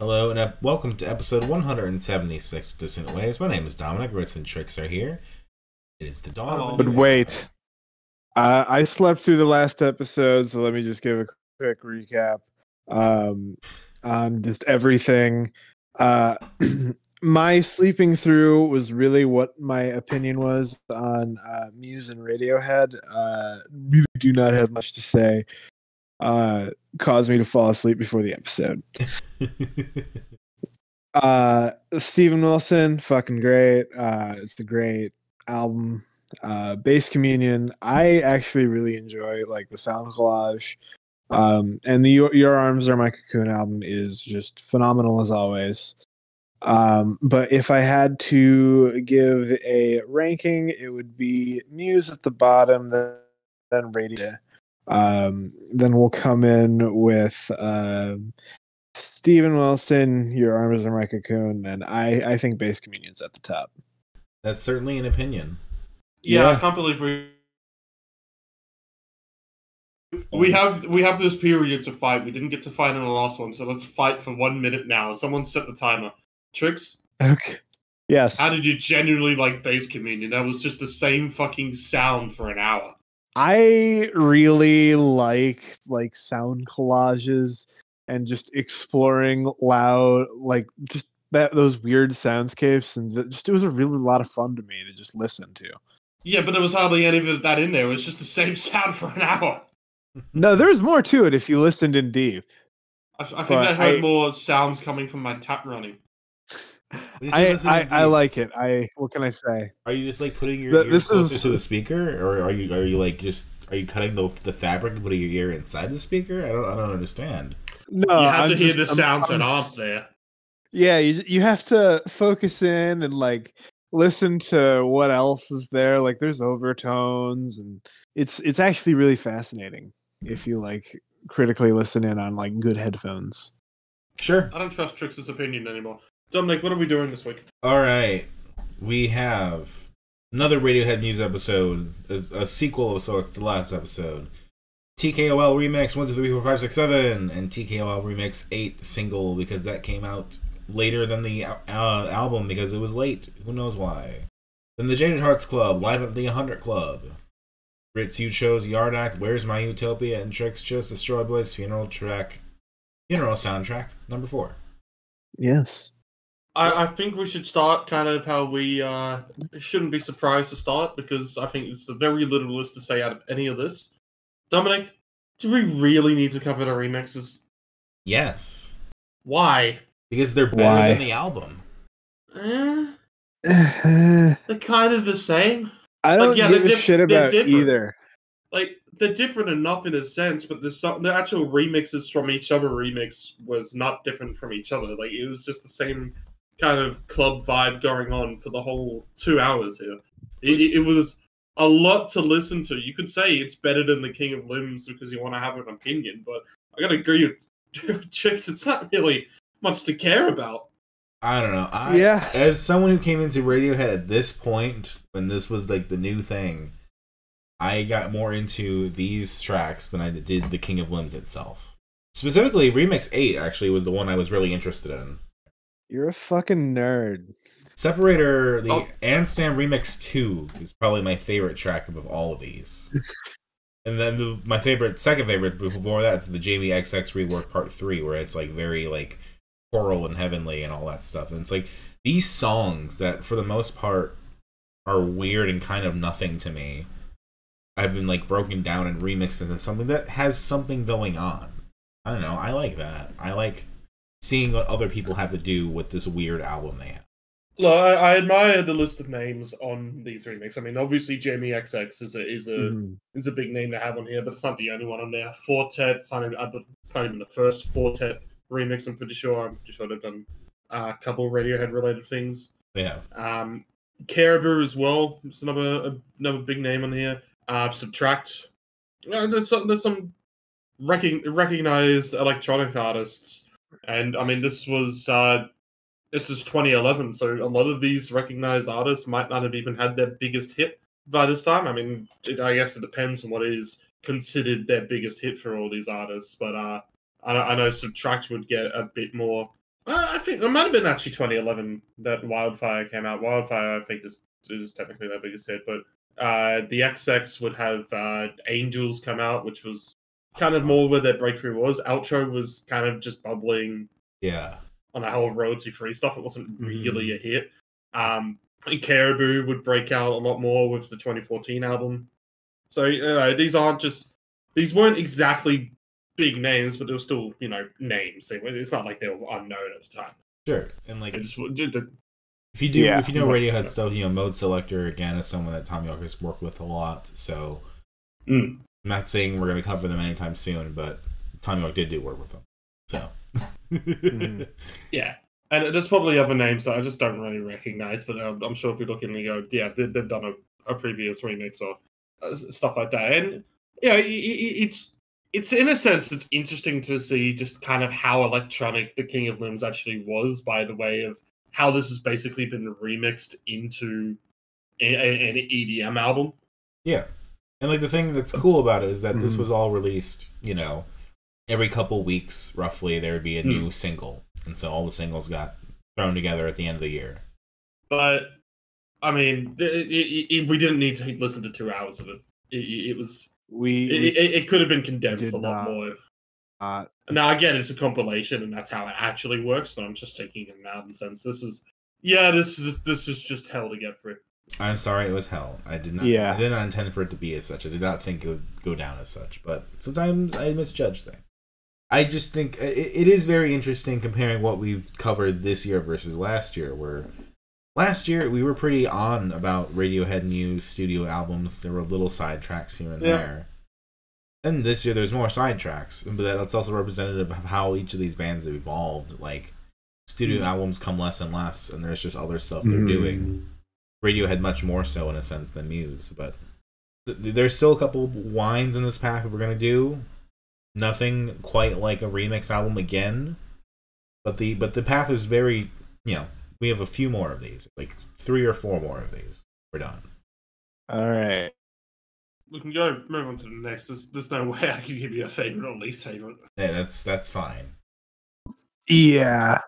Hello and welcome to episode 176 of Dissonant Waves. My name is Dominic. Ritz and Tricks are here. It is the dawn of a new wait. I slept through the last episode, so let me just give a quick recap on just everything. My sleeping through was really what my opinion was on Muse and Radiohead. Really do not have much to say. Caused me to fall asleep before the episode. Steven Wilson, fucking great. It's a great album. Bass Communion, I actually really enjoy like the sound collage. And the Your Arms Are My Cocoon album is just phenomenal as always. But if I had to give a ranking, it would be Muse at the bottom, then Radiohead. Then we'll come in with Steven Wilson, Your Arms Are My Cocoon, and I think Bass Communion's at the top. That's certainly an opinion. Yeah, I can't believe we have this period to fight. We didn't get to fight in the last one, so let's fight for 1 minute now. Someone set the timer. Tricks? Okay. Yes. How did you genuinely like Bass Communion? That was just the same fucking sound for an hour. I really like sound collages and just exploring loud, like just those weird soundscapes, and just it was a really lot of fun to me to just listen to. Yeah, but there was hardly any of that in there. It was just the same sound for an hour. No, there's more to it if you listened in deep. I think I heard more sounds coming from my tap running. I like it. What can I say? Are you just like putting your ear closer to the speaker, or are you like just cutting the fabric and putting your ear inside the speaker? I don't understand. No, you have to hear the sounds that aren't there. Yeah, you have to focus in and like listen to what else is there. Like there's overtones, and it's actually really fascinating if you like critically listen in on like good headphones. Sure. I don't trust Trix's opinion anymore. Dominic, what are we doing this week? All right, we have another Radiohead Muse episode, a sequel of sorts to the last episode. TKOL Remix 1, 2, 3, 4, 5, 6, 7, and TKOL Remix 8 single, because that came out later than the album because it was late. Who knows why? Then the Jaded Hearts Club, Live at the 100 Club. Ritz, you chose Yard Act, Where's My Utopia? And Trix chose Destroy Boys' Funeral Soundtrack, number 4. Yes. I think we should start kind of how we shouldn't be surprised to start, because I think it's a very little list to say out of any of this. Dominic, do we really need to cover the remixes? Yes. Why? Because they're better than the album. They're kind of the same. I don't give a shit about either. Like, they're different enough in a sense, but the actual remixes from each other remix was not different from each other. Like, it was just the same kind of club vibe going on for the whole 2 hours here. It was a lot to listen to. You could say it's better than The King of Limbs because you want to have an opinion, but I gotta agree with Chicks, it's not really much to care about. I don't know. As someone who came into Radiohead at this point, when this was like the new thing, I got more into these tracks than I did The King of Limbs itself. Specifically, Remix 8 actually was the one I was really interested in. You're a fucking nerd. Separator, the Anstam Remix 2 is probably my favorite track of all of these. And then my second favorite before that is the Jamie XX rework part 3, where it's like very like choral and heavenly and all that stuff. And it's like these songs that for the most part are weird and kind of nothing to me, I've been like broken down and remixed into something that has something going on. I don't know, I like that. I like seeing what other people have to do with this weird album they have. Look, I admire the list of names on these remixes. I mean, obviously, Jamie XX is a big name to have on here, but it's not the only one on there. Fortet, it's not even the first Fortet remix. I'm pretty sure they've done a couple Radiohead-related things. They have. Caribou as well. It's another big name on here. Subtract. There's some recognized electronic artists. And I mean, this is 2011, so a lot of these recognized artists might not have even had their biggest hit by this time. I mean, I guess it depends on what is considered their biggest hit for all these artists. But I know Subtract would get a bit more I think it might have been actually 2011 that Wildfire came out. Wildfire, I think, is technically their biggest hit, but the XX would have Angels come out, which was kind of more where their breakthrough was. Outro was kind of just bubbling, on a whole royalty free stuff. It wasn't really a hit. Caribou would break out a lot more with the 2014 album. So these weren't exactly big names, but they were still, names. It's not like they were unknown at the time. Sure, and if you know Radiohead stuff, Mode Selector again is someone that Tom York has worked with a lot. So I'm not saying we're going to cover them anytime soon, but Tom York did do work with them. So yeah, and there's probably other names that I just don't really recognize, but I'm sure if we look in and go, yeah, they've done a previous remix of stuff like that, and it's in a sense, it's interesting to see just kind of how electronic the King of Limbs actually was by the way of how this has basically been remixed into an EDM album. Yeah. And the thing that's cool about it is that this was all released, every couple weeks, roughly, there would be a new single. And so all the singles got thrown together at the end of the year. But, I mean, we didn't need to listen to 2 hours of it. It could have been condensed a lot more. Now again, it's a compilation, and that's how it actually works. But I'm just taking it in an album sense. This is just hell to get through. I'm sorry, it was hell. I did not intend for it to be as such. I did not think it would go down as such. But sometimes I misjudge things. I just think it is very interesting comparing what we've covered this year versus last year, where last year, we were pretty on about Radiohead Muse studio albums. There were little sidetracks here and there. And this year, there's more sidetracks. But that's also representative of how each of these bands have evolved. Like, studio albums come less and less, and there's just other stuff they're doing. Radiohead much more so, in a sense, than Muse. But there's still a couple wines in this pack that we're going to do. Nothing quite like a remix album again. But the path is very, we have a few more of these, like 3 or 4 more of these. We're done. All right. We can go move on to the next. There's no way I can give you a favorite or least favorite. Yeah, that's fine. Yeah.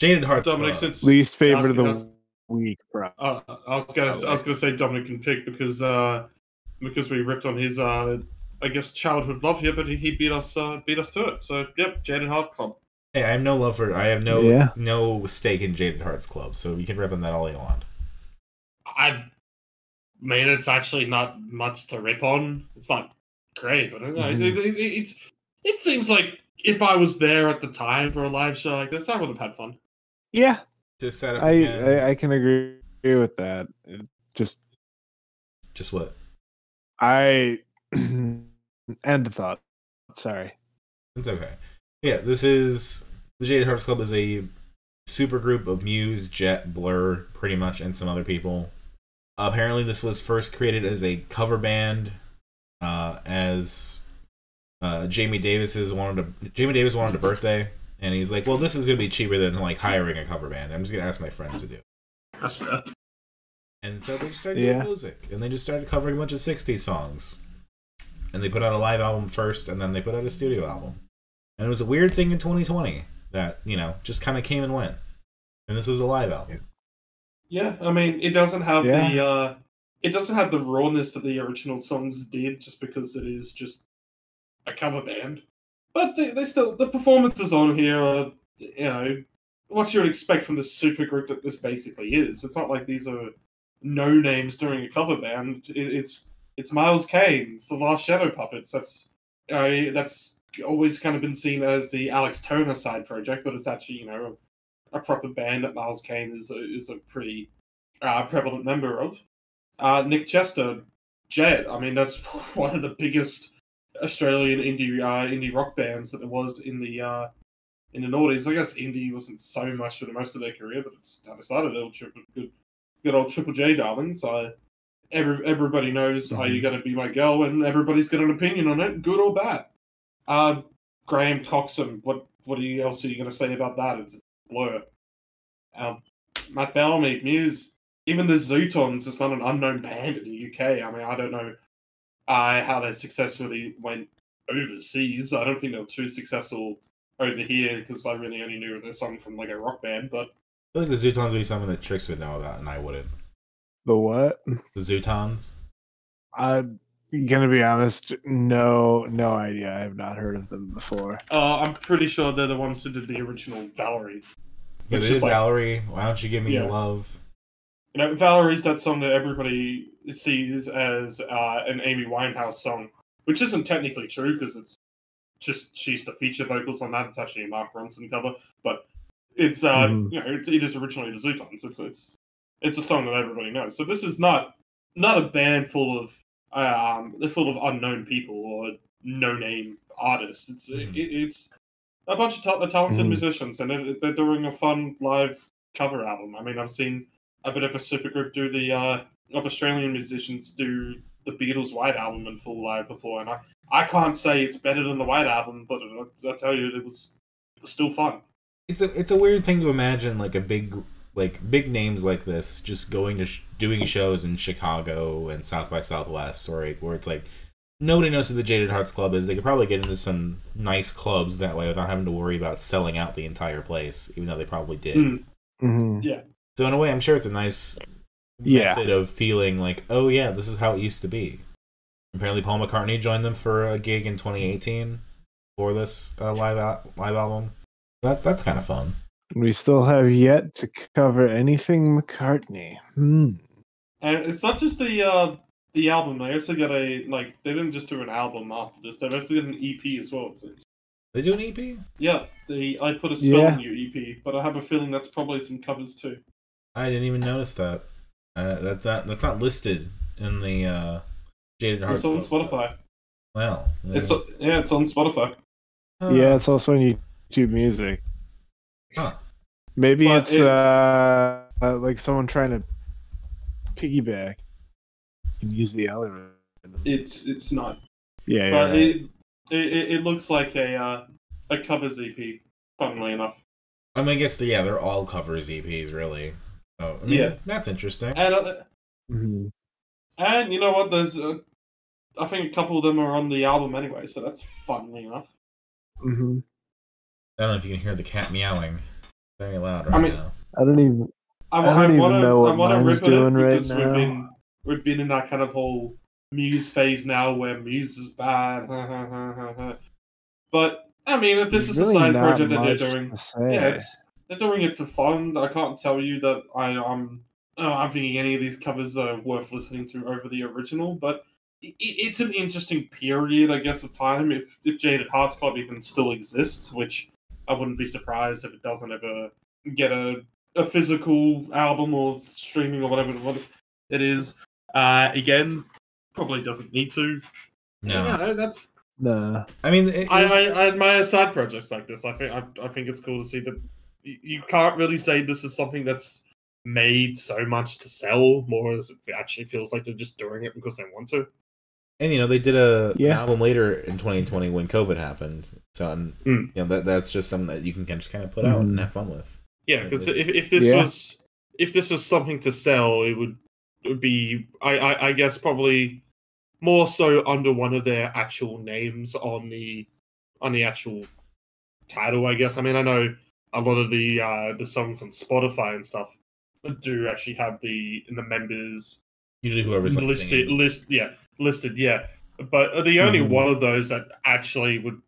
Jaded Hearts Club. Least favorite of the week, bro. I was gonna say Dominic can pick because we ripped on his I guess childhood love here, but he beat us to it. So yep, Jaded Hearts Club. Hey, I have no love for. I have no stake in Jaded Hearts Club, so you can rip on that all you want. I mean, it's actually not much to rip on. It's not great, but it seems like if I was there at the time for a live show like this, I would have had fun. Yeah, just set up. I can agree with that. Just what I end the thought. Sorry, it's okay. Yeah, the Jaded Hearts Club is a super group of Muse, Jet, Blur, pretty much, and some other people. Apparently, this was first created as a cover band, as Jamie Davis wanted a birthday, and he's like, "Well, this is gonna be cheaper than hiring a cover band. I'm just gonna ask my friends to do." That's fair. And so they just started doing music, and they just started covering a bunch of '60s songs, and they put out a live album first, and then they put out a studio album. And it was a weird thing in 2020 that, just kind of came and went. And this was a live album. Yeah, I mean, it doesn't have the rawness that the original songs did just because it is just a cover band. But the performances on here are, what you would expect from the supergroup that this basically is. It's not like these are no names during a cover band. It's Miles Kane, it's the Last Shadow Puppets. That's always kind of been seen as the Alex Turner side project, but it's actually a proper band that Miles Kane is a pretty prevalent member of. Nic Cester, Jet. I mean, that's one of the biggest Australian indie rock bands that there was in the noughties. I guess indie wasn't so much for the most of their career, but it's how they started. Good old Triple J, darling. So everybody knows Are You Gonna Be My Girl, and everybody's got an opinion on it, good or bad. Graham Coxon, what else are you going to say about that? It's Blur. Matt Bellamy, Muse, even the Zutons, it's not an unknown band in the UK. I mean, I don't know how they successfully went overseas. I don't think they were too successful over here because I really only knew this song from like a rock band. But I think the Zutons would be something that Trix would know about, and I wouldn't. The what? The Zutons. I'm gonna be honest. No idea. I have not heard of them before. I'm pretty sure they're the ones who did the original Valerie. Yeah, it is like, Valerie. Why don't you give me your love? You know, Valerie's that song that everybody sees as an Amy Winehouse song, which isn't technically true because it's just she's the feature vocals on that. It's actually a Mark Ronson cover, but it's you know, it is originally the Zutons. It's a song that everybody knows. So this is not a band full of unknown people or no name artists. It's a bunch of talented musicians, and they're doing a fun live cover album. I mean, I've seen a bit of a supergroup do the of Australian musicians do the Beatles' White Album in full live before, and I can't say it's better than the White Album, but I tell you, it was still fun. It's a weird thing to imagine, like big names like this just going to doing shows in Chicago and South by Southwest, or where it's like. Nobody knows who the Jaded Hearts Club is. They could probably get into some nice clubs that way without having to worry about selling out the entire place, even though they probably did. Mm-hmm. Yeah. So in a way, I'm sure it's a nice method of feeling like, oh yeah, this is how it used to be. Apparently, Paul McCartney joined them for a gig in 2018 for this live album. That's kind of fun. We still have yet to cover anything McCartney. And it's not just the album. They also got they didn't just do an album after this. They also got an EP as well. It seems. They do an EP? Yeah, I Put a Spell on You EP, but I have a feeling that's probably some covers too. I didn't even notice that. That's not listed in the Jaded Hearts. It's on Spotify. Stuff. Wow. It's on Spotify. Yeah, it's also on YouTube Music. Huh. Maybe like someone trying to piggyback. Use the algorithm. It's not. Yeah, but yeah. It looks like a covers EP. Funnily enough. I mean, I guess they're all covers EPs, really. So I mean, that's interesting. And and you know what? There's I think a couple of them are on the album anyway, so that's funnily enough. I don't know if you can hear the cat meowing very loud right now. I don't even know what mine's doing right now. We've been in that kind of whole Muse phase now where Muse is bad. But, I mean, if this is really a side project that they're doing, they're doing it for fun. I can't tell you that I'm thinking any of these covers are worth listening to over the original, but it's an interesting period, I guess, of time. If Jaded Hearts Club even still exists, which I wouldn't be surprised if it doesn't ever get a physical album or streaming or whatever it is. Again, probably doesn't need to. No, that's no. I mean, I admire side projects like this. I think it's cool to see that you can't really say this is something that's made so much to sell. More as it actually feels like they're just doing it because they want to. And you know, they did an album later in 2020 when COVID happened. So you know that's just something that you can just kind of put out and have fun with. Yeah, because if this was something to sell, it would. Would be, I guess, probably more so under one of their actual names on the actual title, I guess. I mean, I know a lot of the songs on Spotify and stuff do actually have the members usually whoever's listed, like listed. But the only one of those that actually would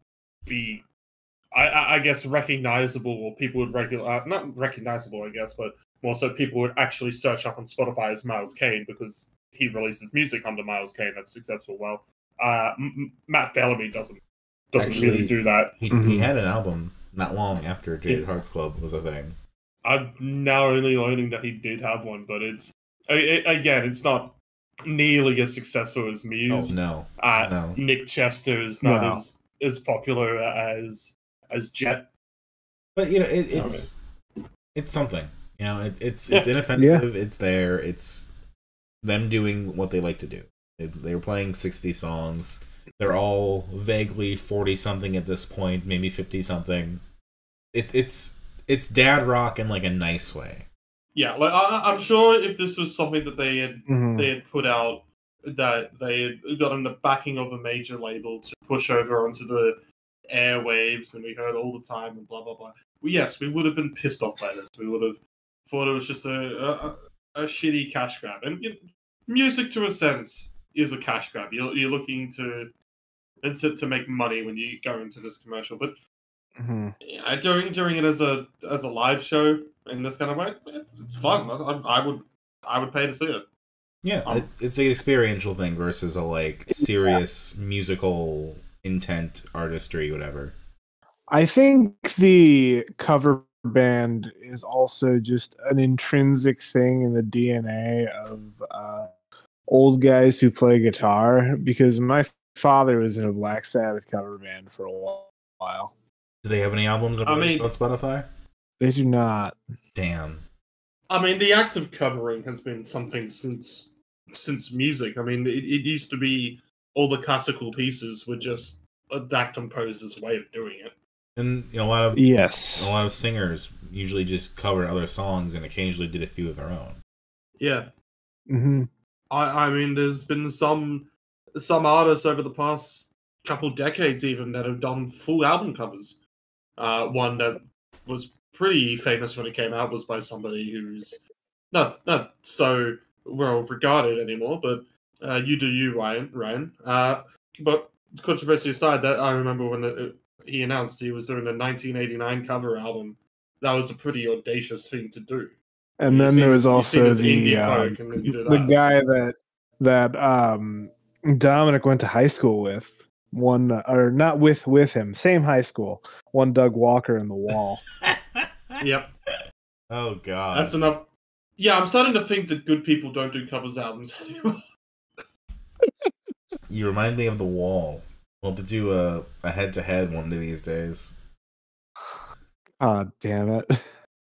be, I guess, recognizable, or people would not recognizable, I guess, but. More so, people would actually search up on Spotify as Miles Kane because he releases music under Miles Kane that's successful. Well, Matt Bellamy doesn't actually, really do that. He had an album not long after Jaded Hearts Club was a thing. I'm now only learning that he did have one, but it's not nearly as successful as Muse. Oh, no. Nic Cester is not as popular as Jet. But you know, it's something. You know, it's inoffensive. Yeah. It's there. It's them doing what they like to do. They were playing 60 songs. They're all vaguely 40-something at this point, maybe 50-something. It's dad rock in like a nice way. Yeah, like I'm sure if this was something that they had put out, that they had gotten the backing of a major label to push over onto the airwaves and we heard all the time and blah, blah, blah. Well, yes, we would have been pissed off by this. We would have thought it was just a shitty cash grab. And you know, music, to a sense, is a cash grab. You're looking to make money when you go into this commercial. But yeah, doing it as a live show in this kind of way, it's fun. I would pay to see it. Yeah, it's an experiential thing versus a like serious musical intent, artistry, whatever. I think the cover band is also just an intrinsic thing in the DNA of old guys who play guitar, because my father was in a Black Sabbath cover band for a while. Do they have any albums on Spotify? They do not. Damn. I mean, the act of covering has been something since music. I mean, it used to be all the classical pieces were just that composer's way of doing it. And you know, a lot of singers usually just cover other songs and occasionally did a few of their own. Yeah. Mm-hmm. I mean, there's been some artists over the past couple decades even that have done full album covers. One that was pretty famous when it came out was by somebody who's not so well regarded anymore, but you do you, Ryan. But controversy aside, that I remember when he announced he was doing the 1989 cover album. That was a pretty audacious thing to do. And then there was also the guy that Dominic went to high school with. Same high school. One Doug Walker in The Wall. Yep. Oh god. That's enough. Yeah, I'm starting to think that good people don't do covers albums anymore. You remind me of The Wall. We'll have to do a head-to-head one of these days. God damn it.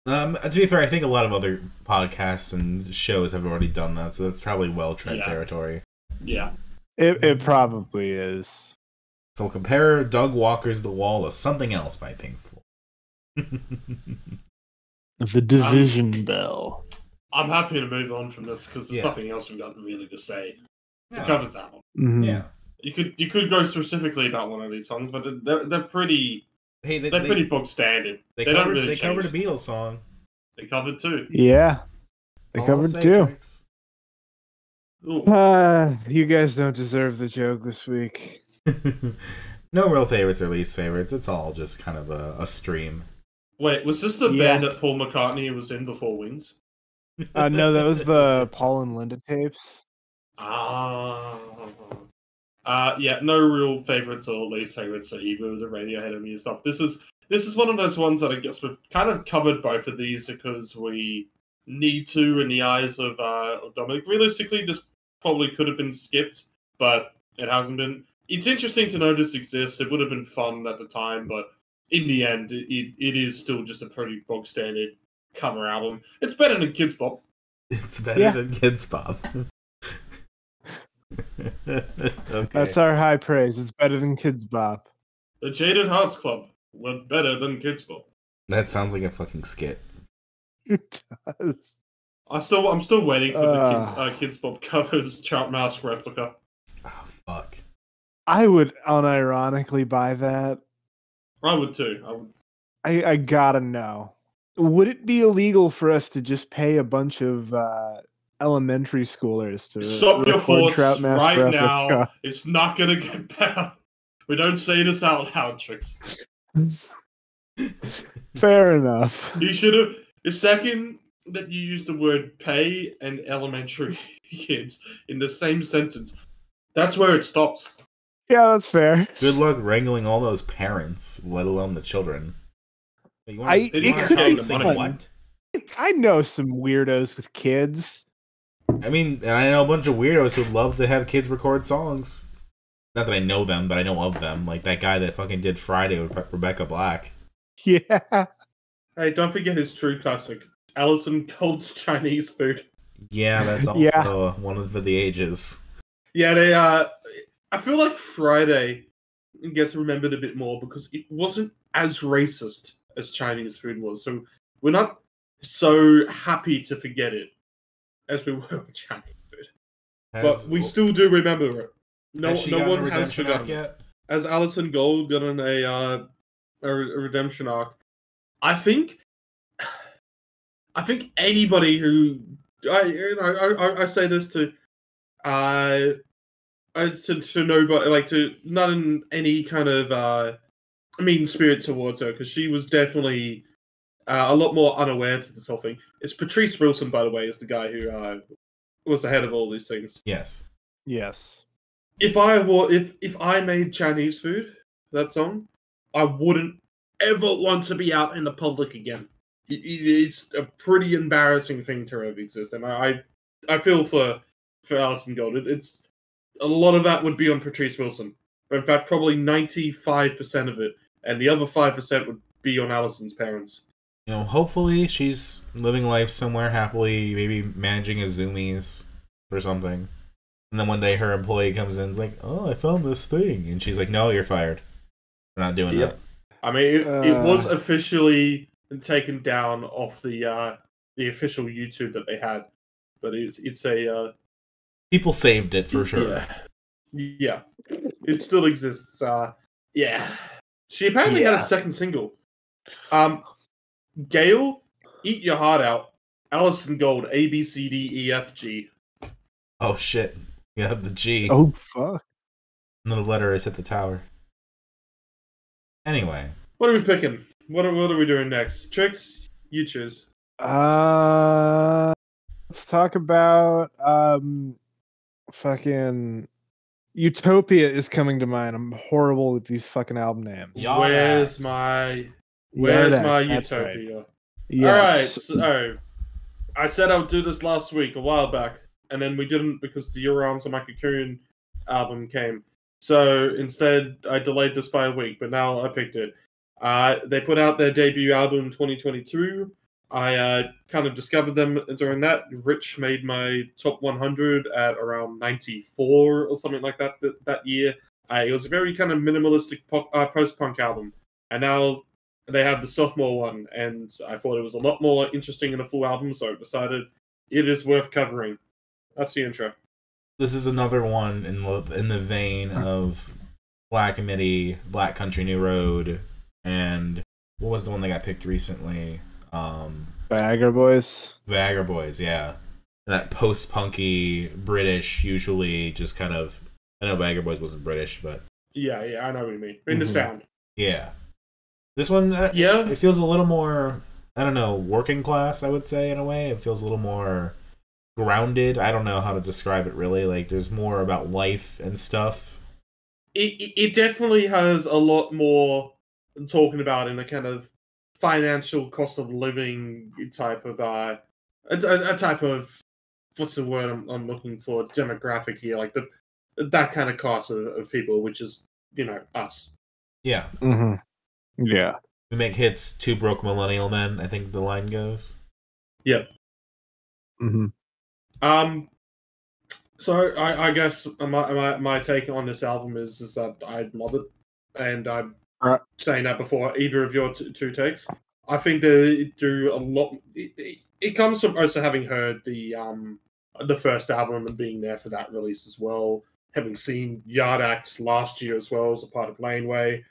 To be fair, I think a lot of other podcasts and shows have already done that, so that's probably well-tread territory. Yeah. It probably is. So we'll compare Doug Walker's The Wall to something else by Pink Floyd. The Division Bell. I'm happy to move on from this, because there's nothing else we've got really to say. It's a covers album. Mm-hmm. Yeah. You could go specifically about one of these songs, but they're pretty. Hey, they're pretty book standard. They covered a Beatles song. They covered two. Yeah, they covered two. You guys don't deserve the joke this week. No real favorites or least favorites. It's all just kind of a stream. Wait, was this the band that Paul McCartney was in before Wings? No, that was the Paul and Linda tapes. Ah. No real favorites or least favorites for either of the Radiohead and Muse stuff. This is one of those ones that I guess we've kind of covered both of these because we need to in the eyes of Dominic. Realistically, this probably could have been skipped, but it hasn't been. It's interesting to know this exists. It would have been fun at the time, but in the end, it is still just a pretty bog standard cover album. It's better than Kids Bop. It's better than Kids Bop. Okay. That's our high praise. It's better than Kids Bop. The Jaded Hearts Club were better than Kids Bop. That sounds like a fucking skit. It does. I'm still waiting for the Kids Bop covers Chart Mouse replica. Oh fuck! I would unironically buy that. I would too. I gotta know. Would it be illegal for us to just pay a bunch of elementary schoolers to stop your thoughts right replica. Now. It's not gonna get better. We don't say this out loud, Tricks. Fair enough. You should have. The second that you use the word "pay" and elementary kids in the same sentence, that's where it stops. Yeah, that's fair. Good luck wrangling all those parents, let alone the children. I know some weirdos with kids. I mean, and I know a bunch of weirdos who love to have kids record songs. Not that I know them, but I know of them. Like that guy that fucking did Friday with Rebecca Black. Yeah. Hey, don't forget his true classic, Alison Gold's Chinese Food. Yeah, that's also one for the ages. Yeah, they I feel like Friday gets remembered a bit more because it wasn't as racist as Chinese Food was. So we're not so happy to forget it. As we were with Chinese Food. But we still do remember it. No one has forgotten. Yet? as Alison Gold gotten a redemption arc. I think anybody who I say this to nobody, like, to not in any kind of mean spirit towards her, because she was definitely a lot more unaware to this whole thing. It's Patrice Wilson, by the way, is the guy who was the head of all these things. Yes. Yes. If I made Chinese food, that song, I wouldn't ever want to be out in the public again. It's a pretty embarrassing thing to have exist, and I feel for Alison Gold. It's a lot of that would be on Patrice Wilson. In fact, probably 95% of it, and the other 5% would be on Alison's parents. You know, hopefully she's living life somewhere happily, maybe managing a Zoomies or something. And then one day her employee comes in and is like, "Oh, I found this thing," and she's like, "No, you're fired. We're not doing that." I mean, it was officially taken down off the official YouTube that they had, but it's a people saved it for sure. Yeah, it still exists. She apparently had a second single. Gail, Eat Your Heart Out. Alison Gold, A B C D E F G. Oh shit! You have the G. Oh fuck! Another letter is at the tower. Anyway, what are we picking? What are we doing next? Tricks, you choose. Let's talk about fucking Utopia is coming to mind. I'm horrible with these fucking album names. Where's my Utopia? Right. Yes. All right. So I said I would do this last week, a while back, and then we didn't because the Your Arms Are My Cocoon album came. So instead, I delayed this by a week, but now I picked it. They put out their debut album in 2022. I kind of discovered them during that. Rich made my top 100 at around 94 or something like that that year. It was a very kind of minimalistic post-punk album. And now they have the sophomore one, and I thought it was a lot more interesting in a full album, so I decided it is worth covering. That's the intro. This is another one in the vein of Black Midi, Black Country New Road, and what was the one that got picked recently? Viagra Boys. Viagra Boys, yeah. That post-punky British, usually just kind of... I know Viagra Boys wasn't British, but... Yeah, I know what you mean. In the sound. Yeah. This one, it feels a little more, I don't know, working class, I would say, in a way. It feels a little more grounded. I don't know how to describe it, really. Like, there's more about life and stuff. It definitely has a lot more talking about in a kind of financial cost of living type of what's the word I'm looking for, demographic here, like that kind of class of people, which is, you know, us. Yeah. Mm-hmm. Yeah. We make hits, two broke millennial men, I think the line goes. Yeah. Mm-hmm. So I guess my take on this album is that I love it, and I'm saying that before either of your two takes. I think they do a lot. It comes from also having heard the first album and being there for that release as well, having seen Yard Act last year as well as a part of Laneway,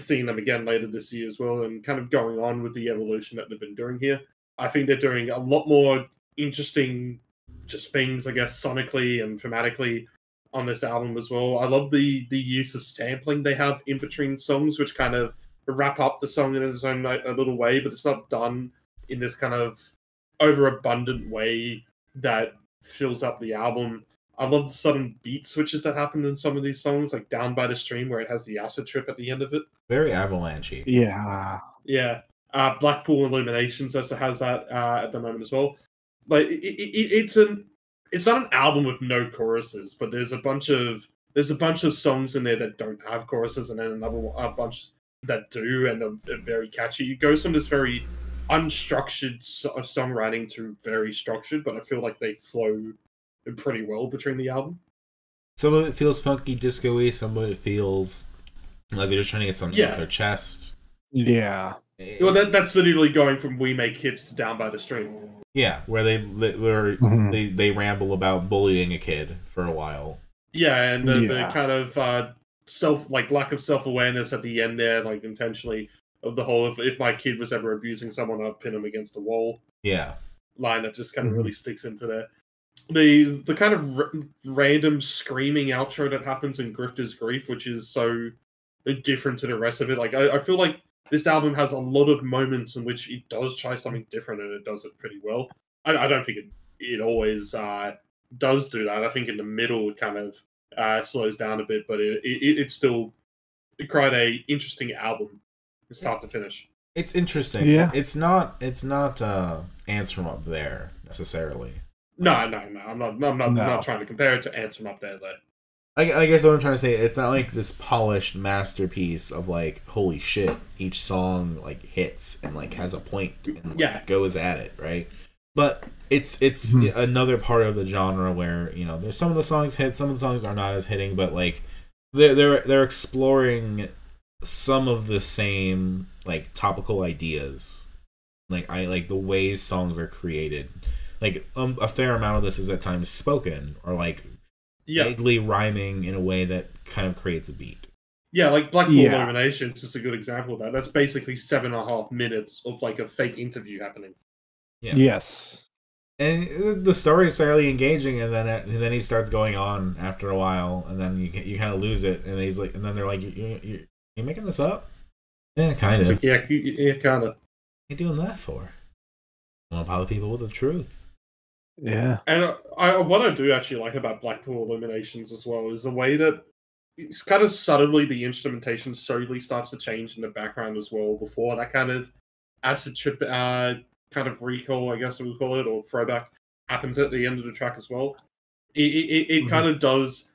seeing them again later this year as well, and kind of going on with the evolution that they've been doing here. I think they're doing a lot more interesting just things, I guess, sonically and thematically on this album as well. I love the use of sampling they have in between songs, which kind of wrap up the song in its own a little way, but it's not done in this kind of overabundant way that fills up the album. I love the sudden beat switches that happen in some of these songs, like Down by the Stream, where it has the acid trip at the end of it. Very avalanche-y. Yeah. Yeah. Blackpool Illuminations also has that at the moment as well. Like it's not an album with no choruses, but there's a bunch of songs in there that don't have choruses, and then a bunch that do, and are very catchy. It goes from this very unstructured songwriting to very structured, but I feel like they flow pretty well between the album. Some of it feels funky disco-y, some of it feels like they're just trying to get something off their chest. Yeah. Well, that's literally going from We Make Hits to Down by the Stream. Yeah, where they ramble about bullying a kid for a while. Yeah, and they kind of lack of self-awareness at the end there, like intentionally, of the whole if my kid was ever abusing someone, I'd pin him against the wall. Yeah. Line that just kind of really sticks into there. The kind of random screaming outro that happens in Grifter's Grief, which is so different to the rest of it. Like, I feel like this album has a lot of moments in which it does try something different, and it does it pretty well. I don't think it always does do that. I think in the middle it kind of slows down a bit, but it still quite an interesting album from start to finish. It's interesting. Yeah. It's not Ants From Up There necessarily. Like, no. I'm not trying to compare it to Ants From Up There though. I guess what I'm trying to say, it's not like this polished masterpiece of like, holy shit, each song like hits and like has a point and like, goes at it, right? But it's another part of the genre where, you know, there's some of the songs hit, some of the songs are not as hitting, but like they're exploring some of the same like topical ideas. Like I like the ways songs are created. Like a fair amount of this is at times spoken or like vaguely rhyming in a way that kind of creates a beat. Yeah, like Blackpool Illumination is just a good example of that. That's basically 7.5 minutes of like a fake interview happening. Yeah. Yes, and the story is fairly engaging, and then he starts going on after a while, and then you kind of lose it, and then he's like, and then they're like, you making this up? Yeah, kind of. Like, yeah, kind of. What are you doing that for? I want to bother people with the truth. Yeah, and what I do actually like about Blackpool Illuminations as well is the way that it's kind of subtly the instrumentation slowly starts to change in the background as well before that kind of acid trip. Kind of recall, I guess we'll call it, or throwback happens at the end of the track as well. It kind of does.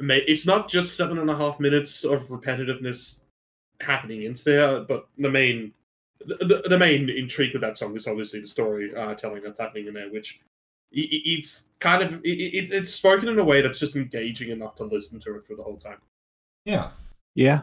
It's not just 7.5 minutes of repetitiveness happening into there, but the main intrigue of that song is obviously the story telling that's happening in there, which it's kind of it's spoken in a way that's just engaging enough to listen to it for the whole time. Yeah, yeah.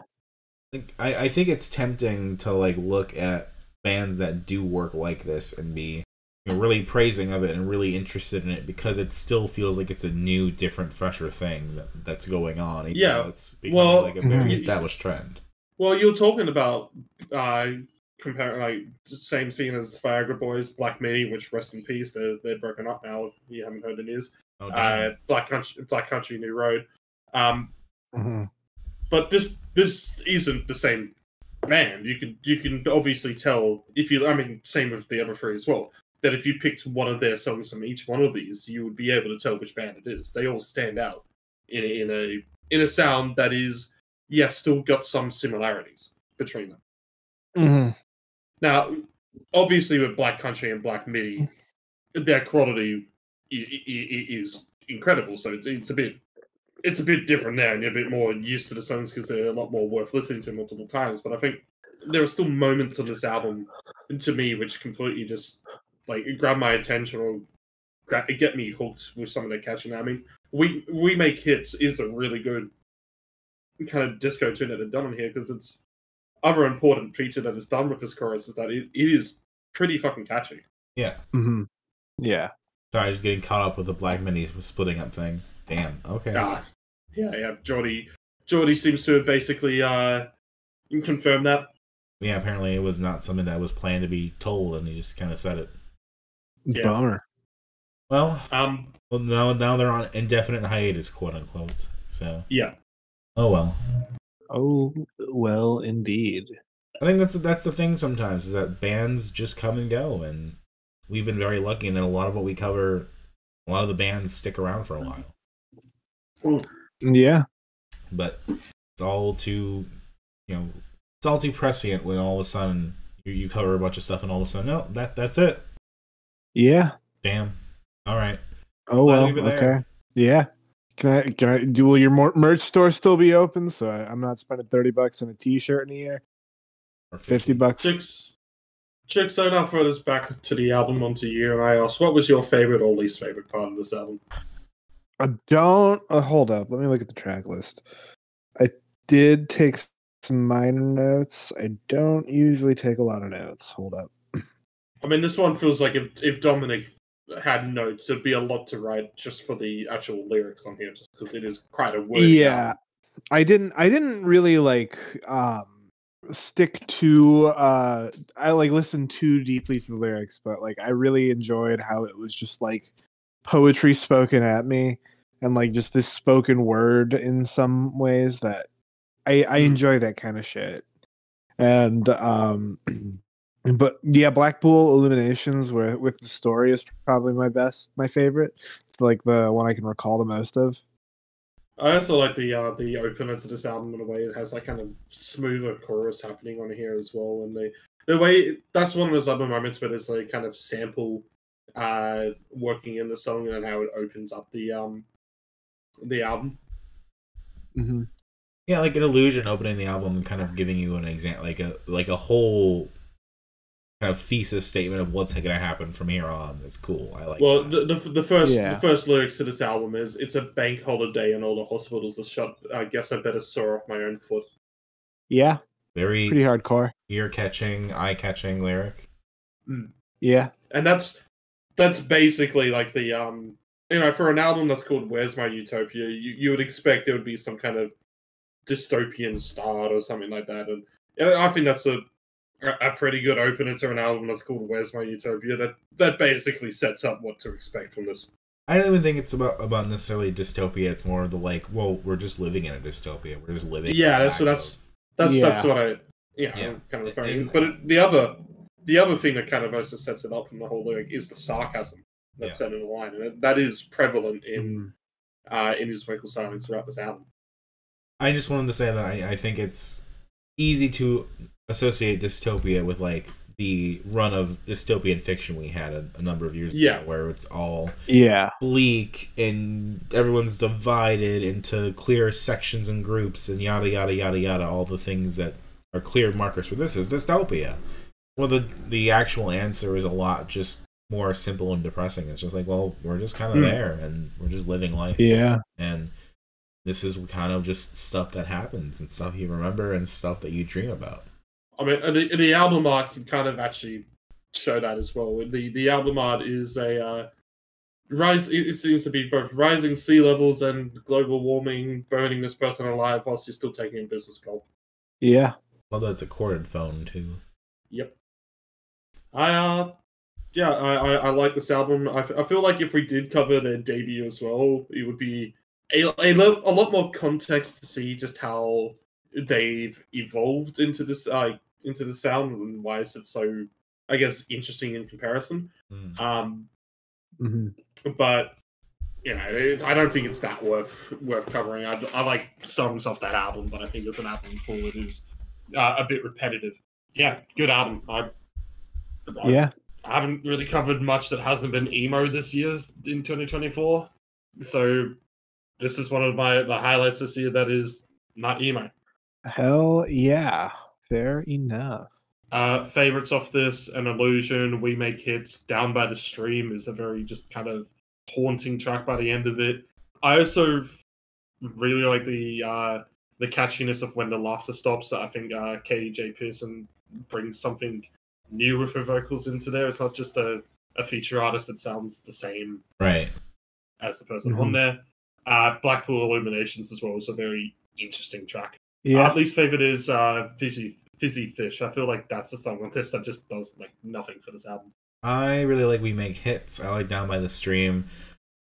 I think it's tempting to like look at bands that do work like this and be, you know, really praising of it and really interested in it because it still feels like it's a new, different, fresher thing that's going on. Yeah, it's becoming like a very established trend. Well, you're talking about comparing like same scene as Viagra Boys, Black Midi, which rest in peace, they're broken up now. If you haven't heard the news, Black Country, New Road. But this isn't the same. Man, you can obviously tell if you. I mean, same with the other three as well. That if you picked one of their songs from each one of these, you would be able to tell which band it is. They all stand out in a sound that is, yeah, still got some similarities between them. Now, obviously, with Black Country and Black Midi, their quality is incredible. So it's a bit different there, and you're a bit more used to the songs because they're a lot more worth listening to multiple times. But I think there are still moments on this album, to me, which completely just like grab my attention or get me hooked with some of the catchy. I mean, We Make Hits is a really good kind of disco tune that they've done on here, because it's other important feature that is done with this chorus is that it is pretty fucking catchy. Yeah. Yeah. Sorry, just getting caught up with the Black Midi splitting up thing. Damn. Okay. Yeah. Geordie seems to have basically confirmed that. Yeah, apparently it was not something that was planned to be told, and he just kind of said it. Yeah. Bummer. Well, now they're on indefinite hiatus, quote unquote. So yeah. Oh well. Oh well, indeed. I think that's the thing. Sometimes is that bands just come and go, and we've been very lucky, and then a lot of what we cover, a lot of the bands stick around for a while. Yeah, but it's all too, you know, it's all too prescient when all of a sudden you cover a bunch of stuff and all of a sudden no, that's it. Yeah. Damn. All right. Oh well. Okay. Yeah. Can I? Will your merch store still be open? So I'm not spending $30 on a T-shirt in a year. Or $50. Chicks, I'll throw this back to the album onto you, and I asked, what was your favorite or least favorite part of this album? I don't. Hold up. Let me look at the track list. I did take some minor notes. I don't usually take a lot of notes. Hold up. I mean, this one feels like if Dominic had notes, there'd be a lot to write just for the actual lyrics on here, just because it is quite a word. Yeah. I didn't really like stick to I like listened too deeply to the lyrics, but like I really enjoyed how it was just like poetry spoken at me, and like just this spoken word in some ways that I enjoy that kind of shit. And but yeah, Blackpool Illuminations with the story is probably my favorite. It's like the one I can recall the most of. I also like the opener to this album in a way. It has that kind of smoother chorus happening on here as well, and the way that's one of those other moments where there's like kind of sample working in the song and how it opens up the album. Mm-hmm. Yeah, like an illusion opening the album and kind of giving you an example, like a whole kind of thesis statement of what's going to happen from here on. It's cool. I like. Well, that. The first lyrics to this album is, "It's a bank holiday and all the hospitals are shut. I guess I better saw off my own foot." Yeah, very pretty hardcore, ear-catching, eye-catching lyric. Mm. Yeah, and that's basically like the you know, for an album that's called "Where's My Utopia," you would expect there would be some kind of dystopian start or something like that, and I think that's a pretty good opener to an album that's called "Where's My Utopia." That basically sets up what to expect from this. I don't even think it's about necessarily dystopia. It's more of the like, well, we're just living in a dystopia. We're just living. Yeah, that's what I I'm kind of referring to. But the other thing that kind of also sets it up from the whole lyric is the sarcasm that's set in the line, and that is prevalent in his vocal stylings throughout this album. I just wanted to say that I think it's easy to associate dystopia with like the run of dystopian fiction we had a number of years ago, where it's all bleak and everyone's divided into clear sections and groups and yada yada yada yada, all the things that are clear markers for this is dystopia. Well, the actual answer is a lot just more simple and depressing. It's just like, well, we're just kind of there and we're just living life. Yeah, and this is kind of just stuff that happens and stuff you remember and stuff that you dream about. I mean, the album art can kind of actually show that as well. The album art is a rise. It seems to be both rising sea levels and global warming, burning this person alive whilst you're still taking a business gulp. Yeah, although it's a corded phone too. Yep. I like this album. I feel like if we did cover their debut as well, it would be a lot more context to see just how they've evolved into the sound and why is it so, I guess, interesting in comparison. But you know, I don't think it's that worth covering. I like songs off that album, but I think as an album full, it is a bit repetitive. Yeah, good album. I haven't really covered much that hasn't been emo this year in 2024, so this is one of the highlights this year that is not emo. Hell yeah. Fair enough. Favorites off this, An Illusion, We Make Hits, Down by the Stream is a very just kind of haunting track by the end of it. I also really like the catchiness of When the Laughter Stops. I think Katie J. Pearson brings something new with her vocals into there. It's not just a feature artist that sounds the same as the person on there. Blackpool Illuminations as well is a very interesting track. Yeah. Our least favorite is Fizzy Fish. I feel like that's the song on this that just does like nothing for this album. I really like We Make Hits. I like Down by the Stream.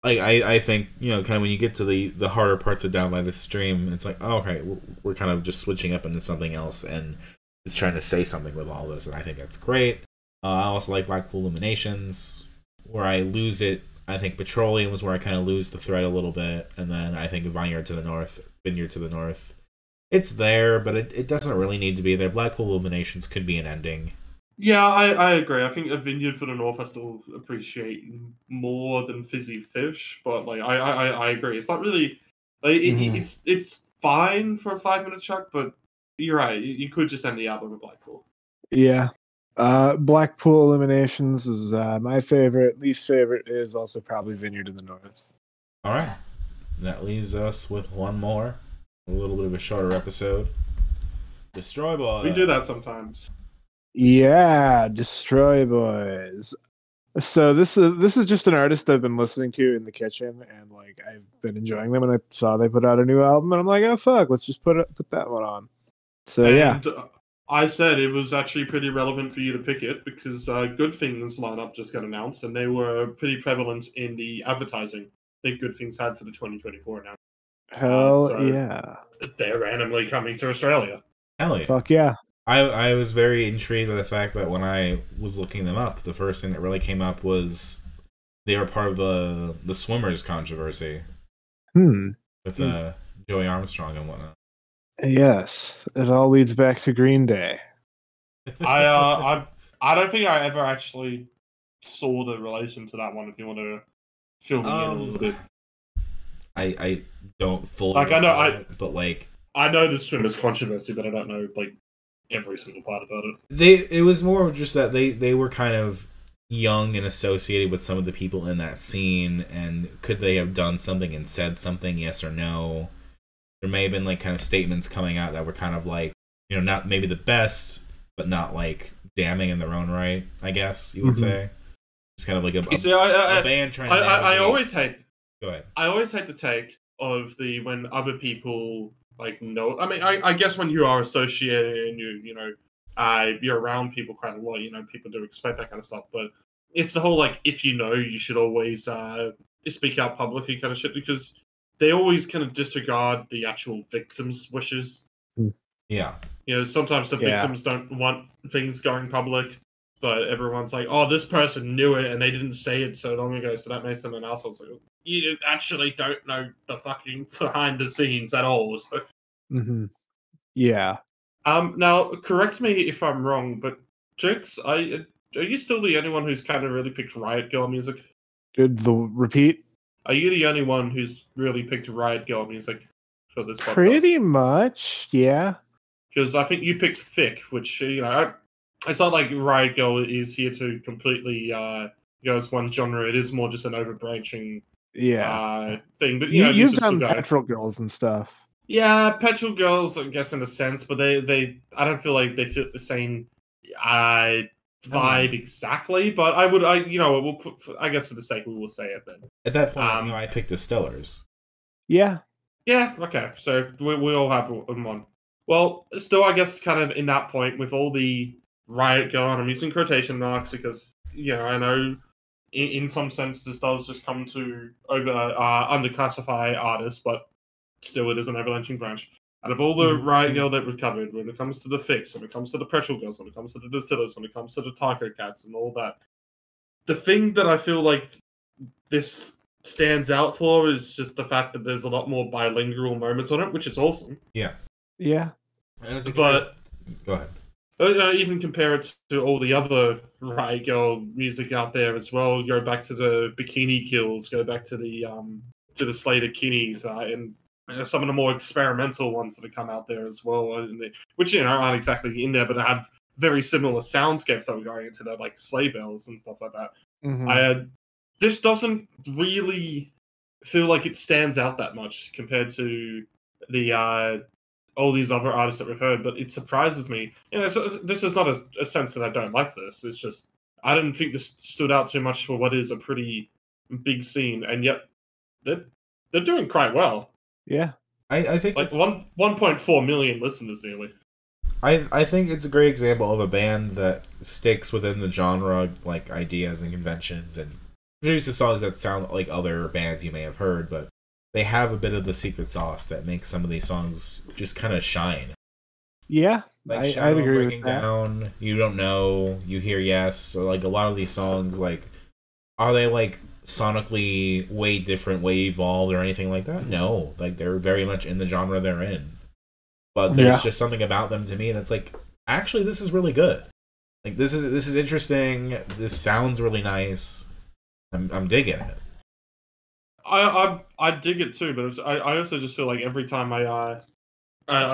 Like I think, you know, kind of when you get to the harder parts of Down by the Stream, it's like, oh, okay, we're kind of just switching up into something else, and it's trying to say something with all this, and I think that's great. I also like Blackpool Illuminations. Where I lose it, I think Petroleum was where I kind of lose the thread a little bit, and then I think Vineyard to the North. It's there, but it doesn't really need to be there. Blackpool Illuminations could be an ending. Yeah, I agree. I think A Vineyard for the North I still appreciate more than Fizzy Fish, but like I agree. It's not really like, it's fine for a 5-minute track, but you're right. You could just end the album with Blackpool. Yeah. Blackpool Illuminations is my favorite. Least favorite is also probably Vineyard in the North. All right. That leaves us with one more. A little bit of a shorter episode. Destroy Boys. We do that sometimes. Yeah, Destroy Boys. So this is just an artist I've been listening to in the kitchen, and like I've been enjoying them. And I saw they put out a new album, and I'm like, oh fuck, let's just put that one on. So and, yeah, I said it was actually pretty relevant for you to pick it because Good Things lineup just got announced, and they were pretty prevalent in the advertising that Good Things had for the 2024 announcement. Hell so yeah! They're randomly coming to Australia. Hell yeah! Fuck yeah! I was very intrigued by the fact that when I was looking them up, the first thing that really came up was they were part of the Swimmers controversy with Joey Armstrong and whatnot. Yes, it all leads back to Green Day. I don't think I ever actually saw the relation to that one. If you want to fill me in a little bit, I don't fully like. I know it, but like I know the Swimmers controversy, but I don't know like every single part about it. It was more just that they were kind of young and associated with some of the people in that scene, and could they have done something and said something, yes or no? There may have been like kind of statements coming out that were kind of like, you know, not maybe the best, but not like damning in their own right, I guess you would say. It's kind of like a band trying to navigate. Go ahead. I always hate the take of the when other people like no, I mean, I guess when you are associated and you know, you're around people quite a lot, you know, people do expect that kind of stuff. But it's the whole like, if you know, you should always speak out publicly kind of shit, because they always kind of disregard the actual victims' wishes. Yeah, you know, sometimes the victims don't want things going public, but everyone's like, oh, this person knew it and they didn't say it so long ago, so that makes them an asshole. So you actually don't know the fucking behind the scenes at all. So. Yeah. Now, correct me if I'm wrong, but Jix, are you still the only one who's kind of really picked Riot Girl music? Are you the only one who's really picked Riot Girl music for this podcast? Pretty much, yeah. Because I think you picked Fick, which, you know, it's not like Riot Girl is here to completely go as one genre. It is more just an overbranching thing, but you know, you've done Petrol Girls and stuff. Yeah, Petrol Girls, I guess, in a sense, but they I don't feel like they fit the same vibe exactly. But I you know, we'll put, I guess for the sake, we will say it then. At that point, you know, I picked Distillers. Yeah, yeah, okay. So we all have one. Well, still, I guess, kind of in that point with all the Riot Girl, and I'm using quotation marks because you know I know. In some sense, this does just come to underclassify artists, but still it is an avalanching branch. Out of all the Riot Girl that we've covered, when it comes to the Fix, when it comes to the Petrol Girls, when it comes to the Distillers, when it comes to the Taco Cats and all that, the thing that I feel like this stands out for is just the fact that there's a lot more bilingual moments on it, which is awesome. Yeah. Yeah. But... Go ahead. Even compare it to all the other Riot Girl music out there as well. Go back to the Bikini Kills. Go back to the Slater Kinnies, and you know, some of the more experimental ones that have come out there as well, and they, which you know aren't exactly in there, but have very similar soundscapes that were going into that, like sleigh bells and stuff like that. This doesn't really feel like it stands out that much compared to the. All these other artists that we've heard, but it surprises me. You know, this is not a sense that I don't like this. It's just, I didn't think this stood out too much for what is a pretty big scene, and yet they're doing quite well. Yeah. I think like 1.4 million listeners nearly. I think it's a great example of a band that sticks within the genre, like ideas and conventions, and produces songs that sound like other bands you may have heard, but they have a bit of the secret sauce that makes some of these songs just kind of shine. Yeah, like I'd agree with that. Down, You Don't Know, You Hear Yes, so like a lot of these songs, like, are they like sonically way different, way evolved, or anything like that? No, like they're very much in the genre they're in. But there's just something about them to me that's like, actually, this is really good. Like this is interesting. This sounds really nice. I'm digging it. I dig it too, but I also just feel like every time I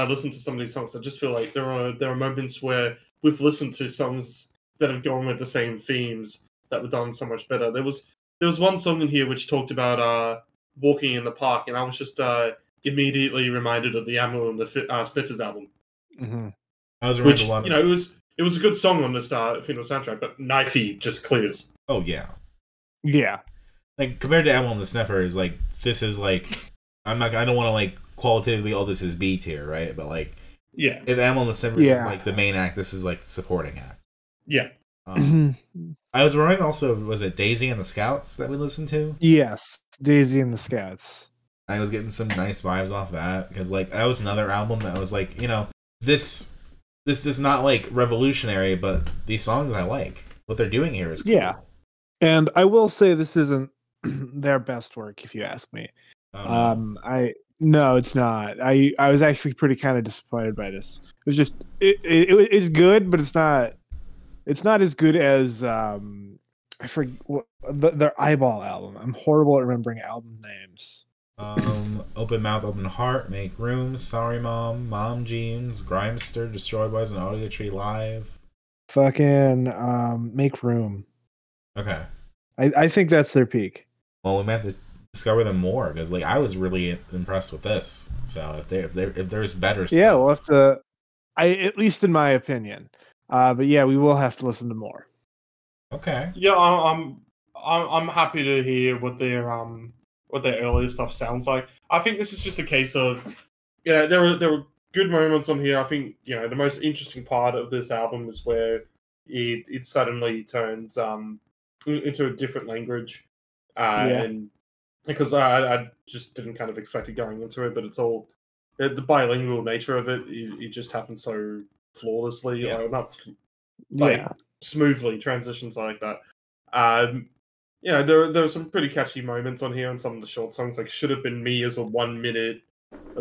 listen to some of these songs, I just feel like there are moments where we've listened to songs that have gone with the same themes that were done so much better. There was one song in here which talked about walking in the park, and I was just immediately reminded of the Animal and the Sniffers album. I was reminded a lot. You know, it was a good song on this final soundtrack, but Knifey just clears. Oh yeah, yeah. Like compared to Animal and the Sniffers, like this is like I don't want to like qualitatively all this is B tier, right? But like yeah, if Animal and the Sniffers is like the main act, this is like the supporting act. Yeah. I was reminded also, was it Daisy and the Scouts that we listened to? Yes, Daisy and the Scouts. I was getting some nice vibes off that because like that was another album that was like, you know, this is not like revolutionary, but these songs I like. What they're doing here is cool. Yeah. And I will say this isn't their best work, if you ask me. No, it's not. I was actually pretty kind of disappointed by this. It was just it's good, but it's not as good as I forget their Eyeball album. I'm horrible at remembering album names. Open Mouth, Open Heart, Make Room, Sorry Mom, Mom Jeans, Grimester, Destroy Boys, and Audio Tree Live. Fucking Make Room. Okay. I think that's their peak. Well, we might have to discover them more because, like, I was really impressed with this. So if there's better stuff, yeah, we'll have to. At least in my opinion. But yeah, we will have to listen to more. Okay. Yeah, I'm happy to hear what their earlier stuff sounds like. I think this is just a case of, you know, there were good moments on here. I think, you know, the most interesting part of this album is where it suddenly turns into a different language, and because I just didn't kind of expect it going into it, but it's all the bilingual nature of it. It just happens so flawlessly, smoothly transitions like that. You know, there are some pretty catchy moments on here, and some of the short songs, like Should Have Been Me, is a 1 minute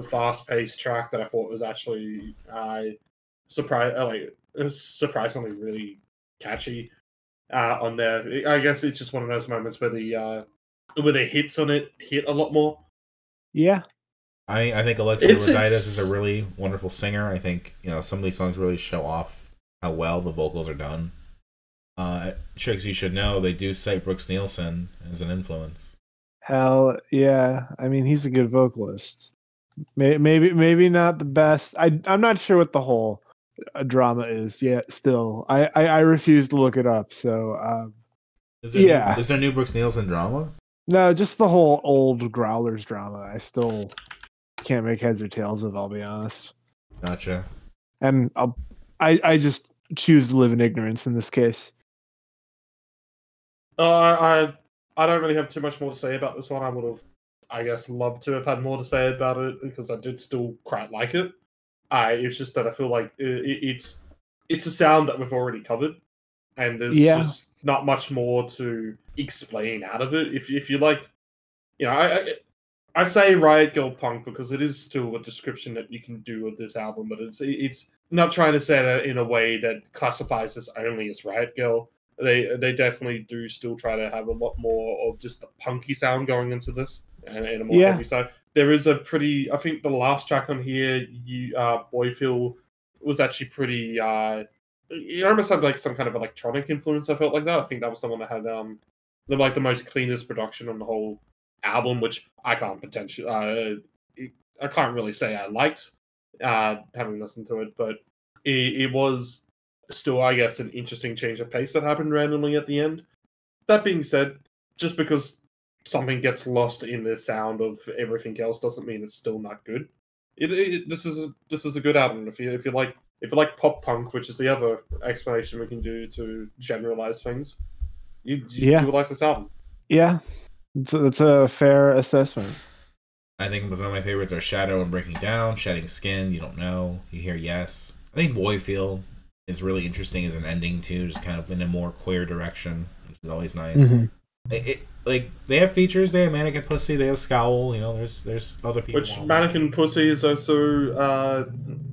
fast-paced track that I thought was actually surprisingly really catchy on there. I guess it's just one of those moments where the hits on it hit a lot more. Yeah, I think Alexia Roditis is a really wonderful singer. I think, you know, some of these songs really show off how well the vocals are done. Tricks You Should Know, they do cite Brooks Nielsen as an influence. Hell yeah! I mean, he's a good vocalist. Maybe not the best. I'm not sure what the whole drama is yet. Still, I refuse to look it up. So, is there new Brooks Nielsen drama? No, just the whole old Growlers drama. I still can't make heads or tails of. I'll be honest. Gotcha. And I just choose to live in ignorance in this case. I don't really have too much more to say about this one. I would have, I guess, loved to have had more to say about it because I did still quite like it. It's just that I feel like it's a sound that we've already covered, and there's just not much more to explain out of it. If you like, you know, I say Riot Girl Punk because it is still a description that you can do of this album, but it's not trying to say it in a way that classifies this only as Riot Girl. They definitely do still try to have a lot more of just the punky sound going into this, and a more heavy side. There is a pretty, I think the last track on here, Boyfield, was actually pretty, it almost had like some kind of electronic influence, I felt like that. I think that was the one that had like the most cleanest production on the whole album, which I can't really say I liked, having listened to it, but it was still, I guess, an interesting change of pace that happened randomly at the end. That being said, just because something gets lost in the sound of everything else doesn't mean it's still not good. This is a good album. If you like pop punk, which is the other explanation we can do to generalize things, you would like this album. Yeah, it's a fair assessment. I think some of my favorites are Shadow and Breaking Down, Shedding Skin, You Don't Know, You Hear Yes. I think Boyfield is really interesting as an ending too, just kind of in a more queer direction, which is always nice. Mm-hmm. Like they have features, they have Mannequin Pussy, they have Scowl. You know, there's other people. Which Mannequin Pussy is also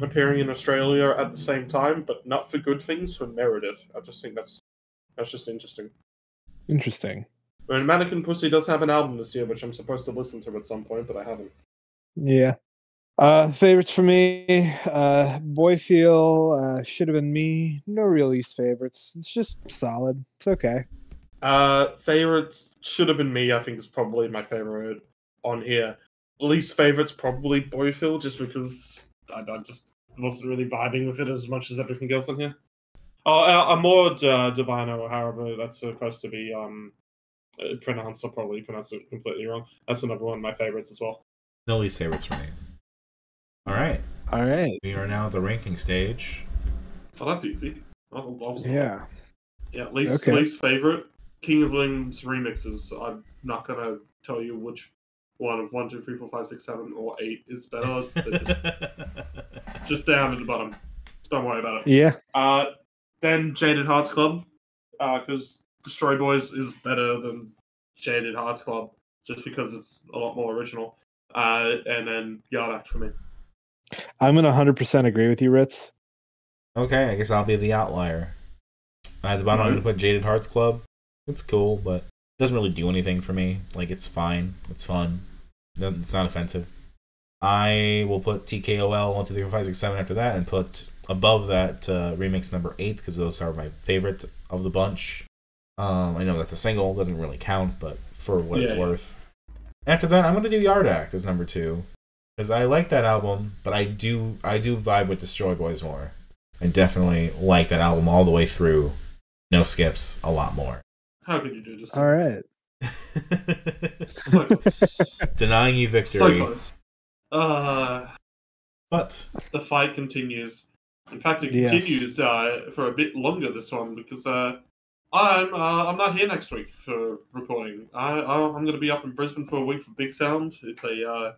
appearing in Australia at the same time, but not for good things, for narrative. I just think that's just interesting. Interesting. I mean, Mannequin Pussy does have an album this year, which I'm supposed to listen to at some point, but I haven't. Yeah. Favorites for me, Boyfield, Should Have Been Me. No real least favorites. It's just solid. It's okay. Favorites, Should Have Been Me, I think is probably my favorite on here. Least favorites, probably Boyfield, just because I just wasn't really vibing with it as much as everything else on here. Amor Divino, however, that's supposed to be pronounced. I'll probably pronounce it completely wrong. That's another one of my favorites as well. No least favorites for me. All right. All right. We are now at the ranking stage. Oh, that's easy. Yeah. Yeah, least favorite. King of Limbs remixes. I'm not going to tell you which one of 1, 2, 3, 4, 5, 6, 7, or 8 is better. just down at the bottom. Don't worry about it. Yeah. Then Jaded Hearts Club, because Destroy Boys is better than Jaded Hearts Club, just because it's a lot more original. And then Yard Act for me. I'm going to 100% agree with you, Ritz. Okay, I guess I'll be the outlier. At the bottom, I'm going to put Jaded Hearts Club. It's cool, but it doesn't really do anything for me. Like, it's fine. It's fun. It's not offensive. I will put TKOL 1, 2, 3, 4, 5, 6, 7 after that, and put above that remix number 8, because those are my favorite of the bunch. I know that's a single. Doesn't really count, but for what it's worth. After that, I'm going to do Yard Act as number 2, because I like that album, but I do vibe with Destroy Boys more. I definitely like that album all the way through. No skips, a lot more. How could you do this? All right. Denying you victory. So close. But the fight continues. In fact, it continues for a bit longer, this one, because I'm not here next week for recording. I'm going to be up in Brisbane for a week for Big Sound. It's a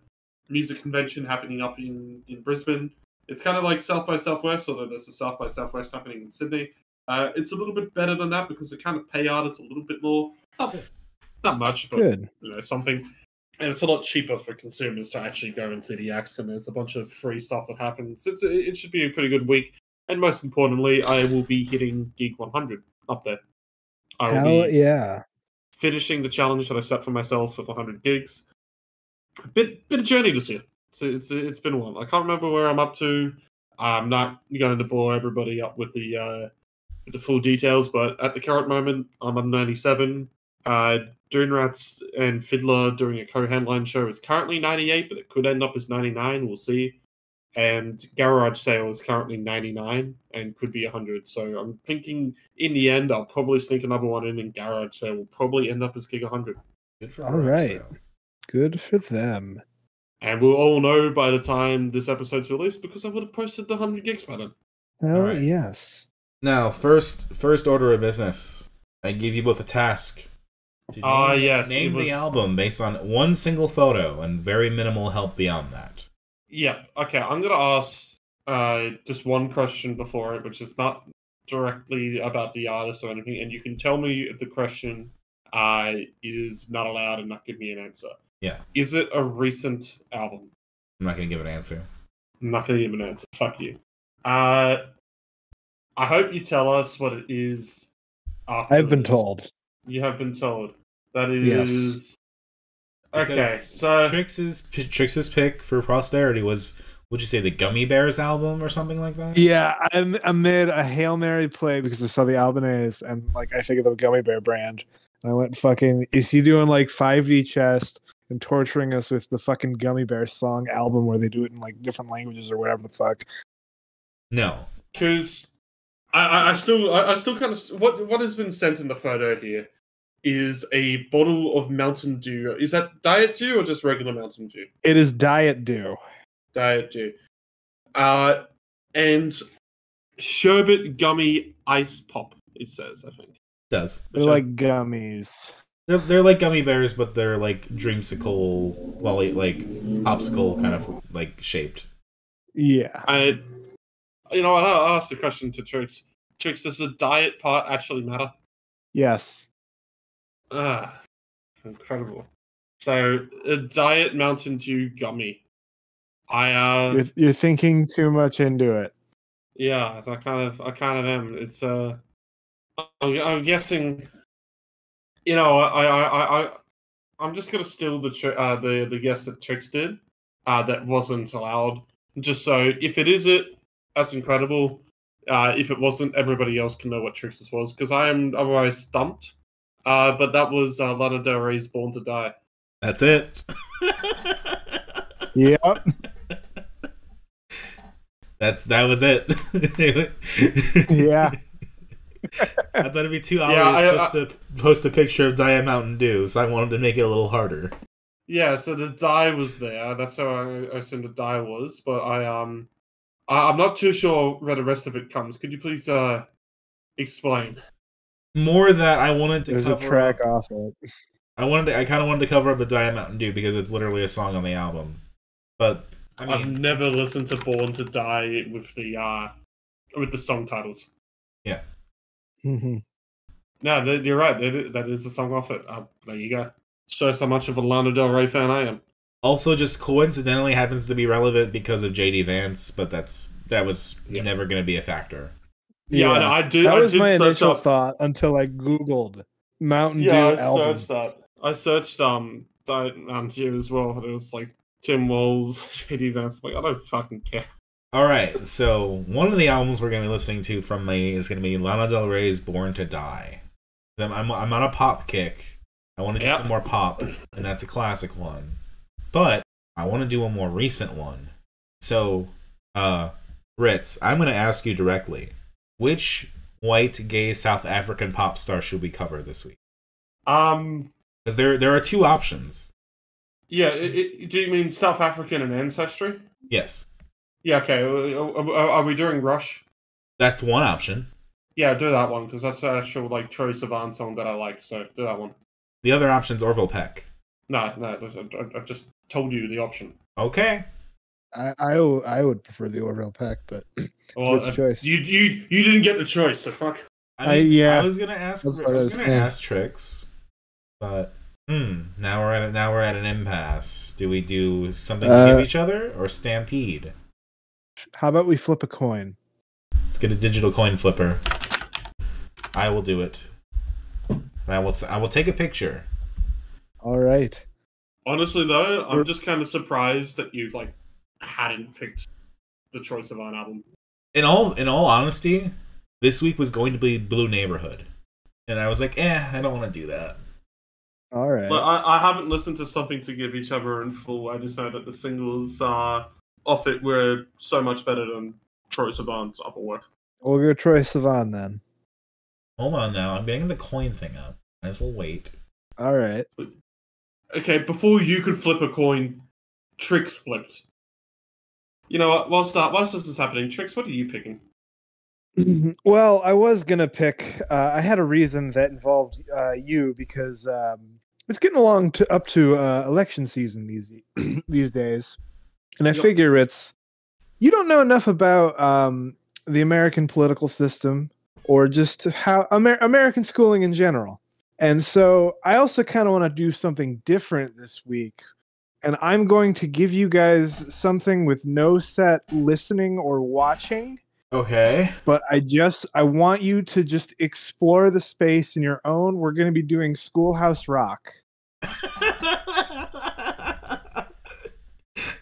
music convention happening up in Brisbane. It's kind of like South by Southwest, although there's a South by Southwest happening in Sydney. It's a little bit better than that because they kind of pay artists a little bit more. Not much, but you know, something. And it's a lot cheaper for consumers to actually go and see the acts, and there's a bunch of free stuff that happens. It should be a pretty good week. And most importantly, I will be hitting Gig 100 up there. I will be finishing the challenge that I set for myself of 100 gigs. Bit of journey this year. It's been a while. I can't remember where I'm up to. I'm not going to bore everybody up with the full details, but at the current moment, I'm on 97. Dune Rats and Fiddler doing a co-headline show is currently 98, but it could end up as 99. We'll see. And Garage Sale is currently 99 and could be 100. So I'm thinking in the end, I'll probably sneak another one in, and Garage Sale will probably end up as Gig 100. Good for Garage Sale. Good for them. And we'll all know by the time this episode's released, because I would have posted the 100 gigs by then. Oh, right. Yes. Now, first order of business. I give you both a task. Ah, yes. Name the album based on one single photo and very minimal help beyond that. Yeah, okay. I'm going to ask just one question before it, which is not directly about the artist or anything, and you can tell me if the question is not allowed and not give me an answer. Yeah. Is it a recent album? I'm not going to give an answer. I'm not going to give an answer. Fuck you. I hope you tell us what it is after I've been told. You have been told. That is... Yes. Okay, because so... Trix's pick for posterity was, would you say, the Gummy Bears album or something like that? Yeah, amid a Hail Mary play, because I saw the Albanese and like I think of the Gummy Bear brand. And I went, fucking, is he doing like 5D chest and torturing us with the fucking Gummy Bear song album where they do it in like different languages or whatever the fuck? No. Because I still kind of... What has been sent in the photo here is a bottle of Mountain Dew. Is that Diet Dew or just regular Mountain Dew? It is Diet Dew. Diet Dew. And Sherbet Gummy Ice Pop, it says, I think. It does. They're like gummies. They're like gummy bears, but they're like dreamsicle, like popsicle kind of like shaped. Yeah. You know, I'll ask the question to Trix. Trix, does the diet part actually matter? Yes. Ah, incredible. So, a diet Mountain Dew gummy. You're thinking too much into it. Yeah, I kind of am. It's I'm guessing. You know, I'm just gonna steal the guess that Trix did, that wasn't allowed. Just so if it is it. That's incredible. If it wasn't, everybody else can know what Trix's was, because I am otherwise stumped. But that was Lana Del Rey's Born to Die. That's it. Yep. That was it. Yeah. I thought it'd be too obvious to post a picture of Diet Mountain Dew, so I wanted to make it a little harder. Yeah, so the dye was there. That's how I assumed the dye was, but I'm not too sure where the rest of it comes. Could you please explain? More that I wanted to. There's cover a track up. Off it. I kind of wanted to cover up the Diet Mountain Dew because it's literally a song on the album. But I mean, I've never listened to Born to Die with the song titles. Yeah. Mm-hmm. No, you're right. That is the song off it. There you go. Shows how much of a Lana Del Rey fan I am. Also, just coincidentally happens to be relevant because of JD Vance, but that was never going to be a factor. Yeah, yeah. That was my initial thought until I Googled Mountain Dew album. I searched Diet Mountain Dew as well. It was like Tim Walls, JD Vance. I'm like, I don't fucking care. All right, so one of the albums we're going to be listening to from me is going to be Lana Del Rey's "Born to Die." I'm on a pop kick. I want to do some more pop, and that's a classic one. But I want to do a more recent one. So, Ritz, I'm going to ask you directly. Which white, gay, South African pop star should we cover this week? Because there are two options. Yeah, do you mean South African and Ancestry? Yes. Yeah, okay. Are we doing Rush? That's one option. Yeah, do that one, because that's the actual Troye Sivan song that I like, so do that one. The other option's Orville Peck. No, I've just told you the option. Okay. I would prefer the Orville Peck, but it's choice. You didn't get the choice, so fuck. I mean, I was gonna ask. I was gonna ask Trix, but now we're at an impasse. Do we do something to give each other or stampede? How about we flip a coin? Let's get a digital coin flipper. I will do it. I will take a picture. All right. Honestly, though, I'm just kind of surprised that you hadn't picked the Troye Sivan album. In all honesty, this week was going to be Blue Neighborhood, and I was like, I don't want to do that. All right. But I haven't listened to something to give each other in full. I just know that the singles off it were so much better than Troye Sivan's other work. We'll go Troye Sivan then. Hold on now. I'm getting the coin thing up. Might as well wait. All right. Okay, before you could flip a coin, Trix flipped. You know what? Whilst this is happening, Trix, what are you picking? Well, I was going to pick... I had a reason that involved you because it's getting along up to election season these days. And I figure it's... You don't know enough about the American political system or just how American schooling in general. And so I also kind of want to do something different this week. And I'm going to give you guys something with no set listening or watching. Okay. But I want you to just explore the space in your own. We're going to be doing Schoolhouse Rock.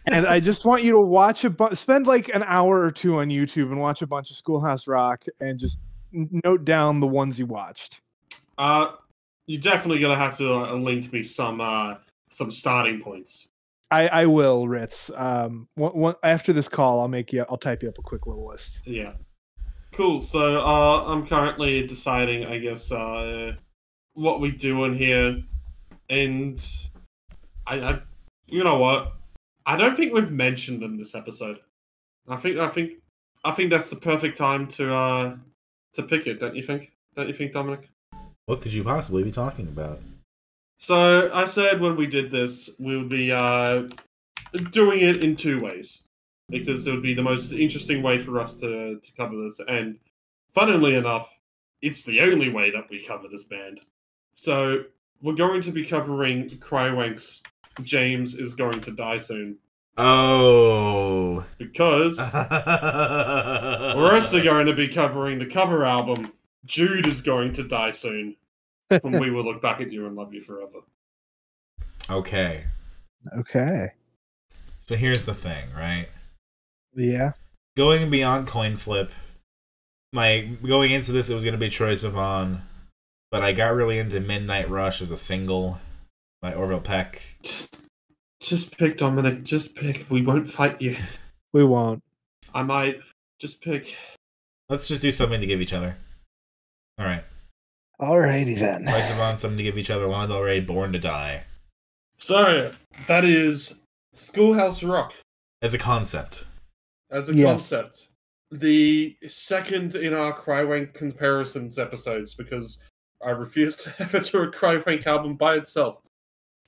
And I just want you to watch spend an hour or two on YouTube and watch a bunch of Schoolhouse Rock and just note down the ones you watched. You're definitely gonna have to link me some starting points. I will, Ritz. After this call, I'll type you up a quick little list. Yeah, cool. So I'm currently deciding, I guess, what we do in here, and I you know what? I don't think we've mentioned them this episode. I think that's the perfect time to pick it, don't you think? Don't you think, Dominic? What could you possibly be talking about? So, I said when we did this, we would be doing it in two ways. Because it would be the most interesting way for us to cover this. And, funnily enough, it's the only way that we cover this band. So, we're going to be covering Crywank's James Is Going to Die Soon. Oh. Because we're also going to be covering the cover album, Jude Is Going to Die Soon, when We Will Look Back at You and Love You Forever. Okay. Okay. So here's the thing, right? Yeah. Going beyond coin flip, going into this, it was going to be Troye Sivan, but I got really into Midnight Rush as a single by Orville Peck. Just pick, Dominic. Just pick. We won't fight you. We won't. I might. Just pick. Let's just do something to give each other. All right. Alrighty then. Troye Sivan, Something to Give Each Other, Lana Del Rey, Born to Die. So, that is Schoolhouse Rock. As a concept. As a concept. The second in our Crywank comparisons episodes, because I refuse to ever do a Crywank album by itself.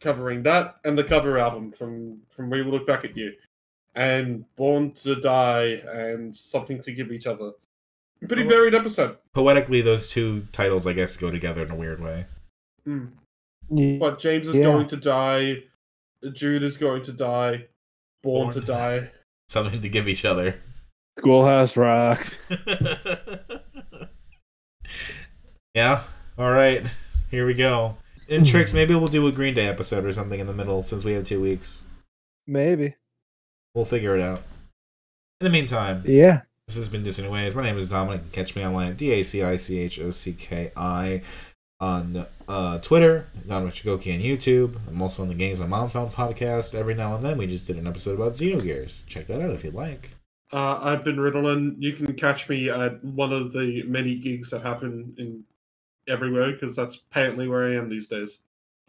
Covering that and the cover album from We Will Look Back at You. And Born to Die and Something to Give Each Other. Pretty varied episode. Poetically, those two titles, I guess, go together in a weird way. Mm. Yeah. But James is going to die. Jude is going to die. Born to Die. Something to Give Each Other. Schoolhouse Rock. Yeah. All right. Here we go. In Tricks, maybe we'll do a Green Day episode or something in the middle since we have 2 weeks. Maybe. We'll figure it out. In the meantime. Yeah. This has been Dissonant Waves. My name is Dominic. You can catch me online at DACICHOCKI on Twitter, Dominic Chikoki on YouTube. I'm also on the Games My Mom Found podcast every now and then. We just did an episode about Xenogears. Check that out if you'd like. I've been Ritalin. You can catch me at one of the many gigs that happen in everywhere because that's apparently where I am these days.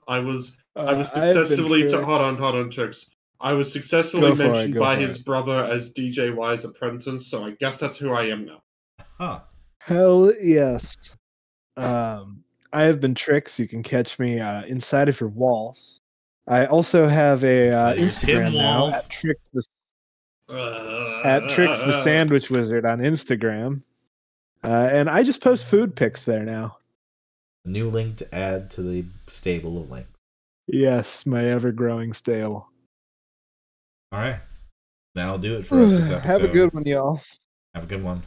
I was successfully to Hot on Tricks. I was successfully mentioned by his brother as DJ Y's apprentice, so I guess that's who I am now. Huh. Hell yes. I have been Tricks. You can catch me inside of your walls. I also have a Instagram now at Tricks the Sandwich Wizard on Instagram, and I just post food pics there now. A new link to add to the stable of links. Yes, my ever-growing stable. All right. That'll do it for us this episode. Have a good one, y'all. Have a good one.